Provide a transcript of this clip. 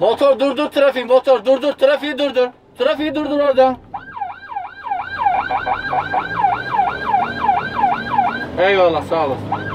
Motor durdur trafiği, motor durdur trafiği, durdur. Trafiği durdur oradan. Eyvallah, sağ olasın.